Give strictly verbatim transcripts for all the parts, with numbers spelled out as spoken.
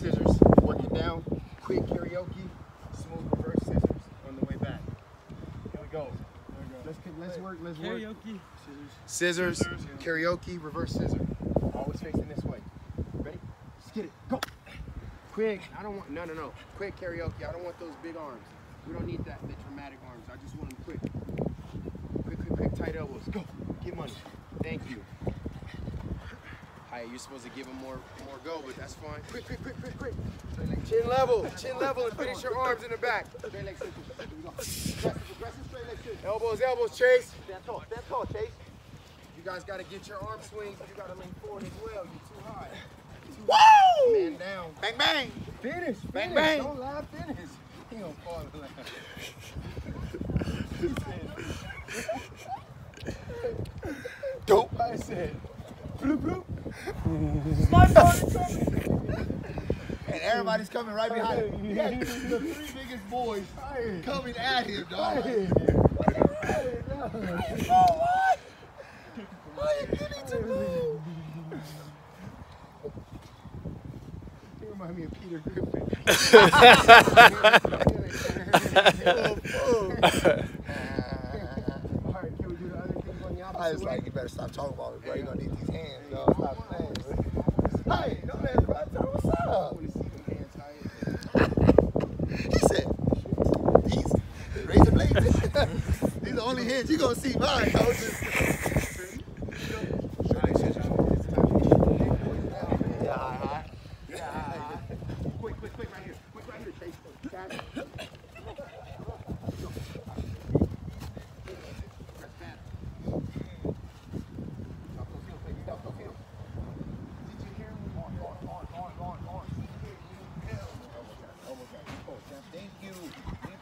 right scissors, work it down, quick karaoke, smooth reverse scissors on the way back. Here we go. There we go. Let's, let's work, let's karaoke. work. Karaoke. Scissors. Scissors, scissors, karaoke, reverse scissor. Always facing this way. Ready? Let's get it, go. Quick, I don't want, no, no, no. Quick karaoke, I don't want those big arms. We don't need that, the dramatic arms. I just want them quick. Quick, quick, quick, tight elbows. Go, get money. Thank you. Hi, you're supposed to give them more, more go, but that's fine. Quick, quick, quick, quick, quick. Chin level, chin level, and finish your arms in the back. Straight leg scissors. Here we go. Aggressive, aggressive, straight leg scissors. Elbows, elbows, Chase. Stand tall, stand tall, Chase. You guys got to get your arm swings. You got to lean forward as well. You're too high. Too high. Woo! Man down. Bang, bang. Finish, finish. Bang, bang. Don't laugh, finish. He gonna fall to laugh. Dope. I said. Bloop, bloop. And everybody's coming right behind him. You got the three biggest boys coming at him, dog. Why are you getting to move? You remind me of Peter Griffin. Alright, can we do the other things on the opposite? I was like, you better stop talking about it, bro. You're gonna need these hands, dog. Stop playing, bro. Hey, don't let everybody tell what's up. He said, these razor blades, these are the only hands you're going to see mine. I was just... Yeah, uh-huh. Yeah, uh-huh. Quick, quick, quick, right here. Quick, right here, Chase. Guys.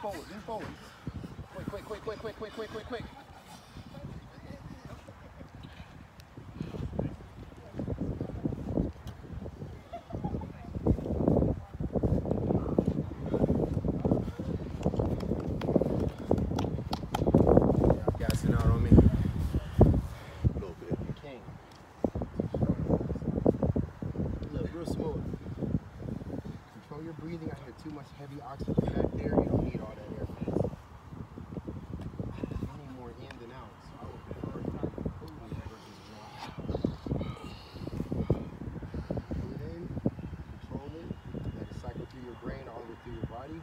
Forward, lean forward. Quick, quick, quick, quick, quick, quick, quick, quick, quick. Gassing out on me. A little bit. King. Look, real smooth. Control your breathing. I hear too much heavy oxygen back there. You don't need all that air. I need more in than out. So I would prefer not to put my versus dry. Breathe in, control it, let it cycle through your brain, all the way through your body,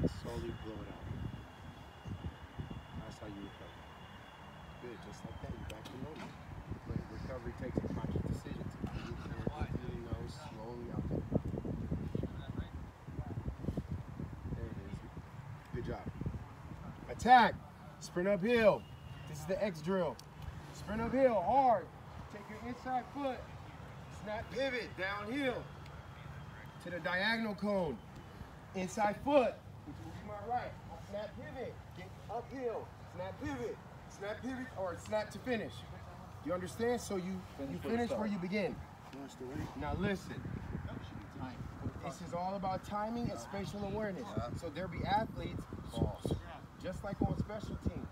and slowly blow it out. That's how you recover. Good, just like that, you're back to normal. But recovery takes a conscious decision to breathe in, you know, slowly out there. Attack, sprint uphill. This is the X drill. Sprint uphill, hard. Take your inside foot, snap pivot, downhill to the diagonal cone. Inside foot, which will be my right. Snap pivot, get uphill, snap pivot, snap pivot, or snap to finish. You understand? So you, you finish where you begin. Now listen. This is all about timing and spatial awareness. So there'll be athletes, just like on special teams,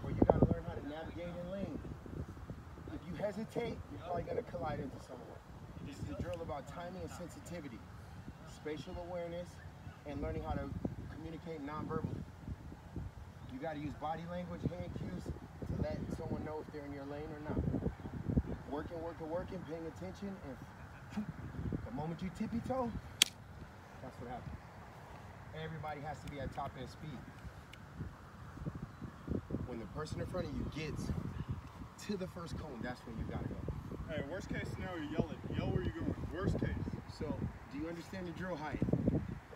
where you gotta learn how to navigate in lane. If you hesitate, you're probably gonna collide into someone. This is a drill about timing and sensitivity, spatial awareness, and learning how to communicate non-verbally. You gotta use body language, hand cues, to let someone know if they're in your lane or not. Working, working, working, paying attention, and the moment you tippy-toe, that's what happens. Everybody has to be at top end speed. When the person in front of you gets to the first cone, that's when you gotta go. Hey, worst case scenario, yell it. Yell where you're going. Worst case. So, do you understand the drill height?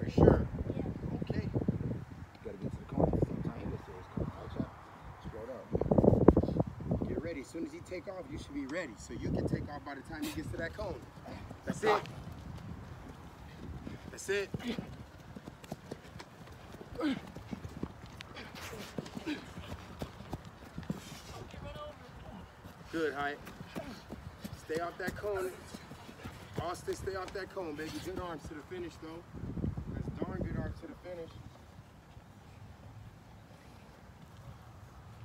Are you sure? Yeah. Okay. You gotta get to the cone. Sometimes this is cone. Watch out. Scroll up. Get ready. As soon as he take off, you should be ready. So you can take off by the time he gets to that cone. That's it. That's it. Good, Hyatt. Stay off that cone. Austin, stay off that cone, baby. Good arms to the finish, though. That's darn good arms to the finish.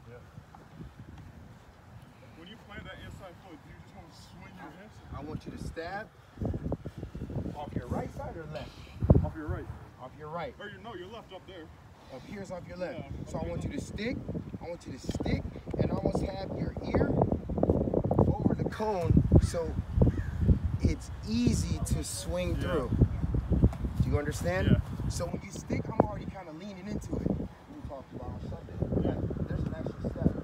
Yeah. When you play that inside foot, do you just want to swing your hips? I want you to stab off your right side or left? your right. Off your right. Or your, no, your left up there. Up here is off your left. Yeah, so I want you to stick. I want you to stick and almost have your ear over the cone so it's easy to swing yeah. through. Do you understand? Yeah. So when you stick, I'm already kind of leaning into it. We talked about on Sunday. Yeah. There's an extra step.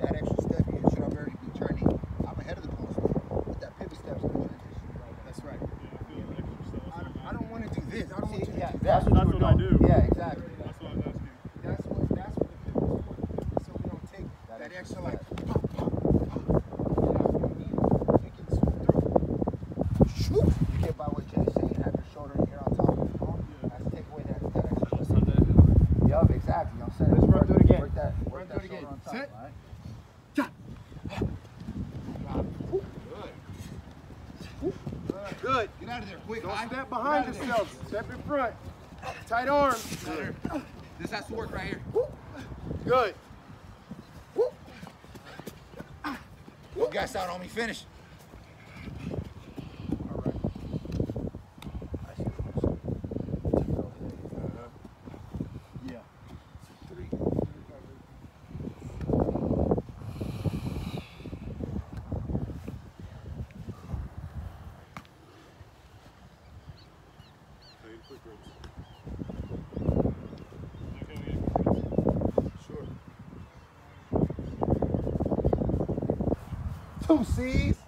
That extra step here should already be turning. I'm ahead of the post, but that pivot step's going to transition. That's right. Yeah, I, feel I, don't, I don't want to do this. I don't See, want to yeah, do this. That's, that's what, what I do. Yeah, exactly. That's what I was asking. That's what, that's what the pivot's for. So we don't take that, that extra like pop, pop, pop. Good. Get out of there quick. Don't step behind yourself. Step in front. Tight arms. Good. This has to work right here. Good. You guys out on me. Finish. All right. I see what I'm saying. Yeah. Three. Sure. Two C's.